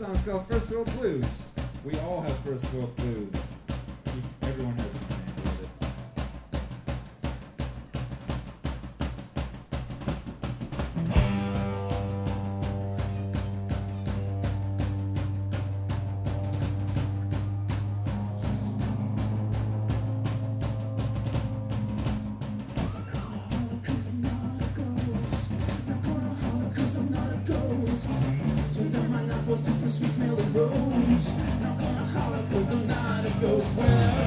song's called First World Blues. We all have First World Blues. Everyone has it. Just to smell the rose. Not gonna holler 'cause I'm not a ghost. Well,